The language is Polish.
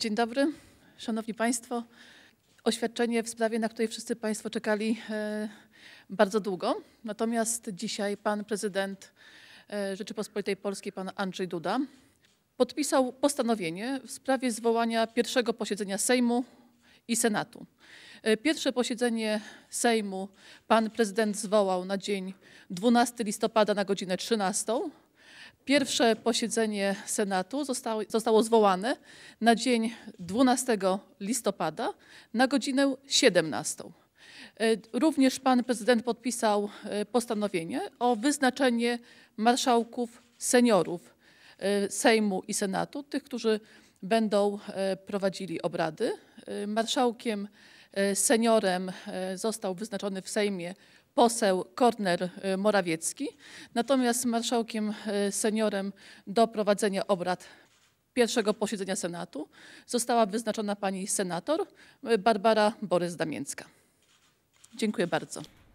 Dzień dobry, Szanowni Państwo. Oświadczenie w sprawie, na której wszyscy Państwo czekali bardzo długo. Natomiast dzisiaj pan prezydent Rzeczypospolitej Polskiej, pan Andrzej Duda, podpisał postanowienie w sprawie zwołania pierwszego posiedzenia Sejmu i Senatu. Pierwsze posiedzenie Sejmu pan prezydent zwołał na dzień 12 listopada na godzinę 13. Pierwsze posiedzenie Senatu zostało zwołane na dzień 12 listopada na godzinę 17. Również pan prezydent podpisał postanowienie o wyznaczeniu marszałków seniorów Sejmu i Senatu, tych, którzy będą prowadzili obrady. Marszałkiem seniorem został wyznaczony w Sejmie poseł Kornel Morawiecki, natomiast marszałkiem seniorem do prowadzenia obrad pierwszego posiedzenia Senatu została wyznaczona pani senator Barbara Borys-Damiecka. Dziękuję bardzo.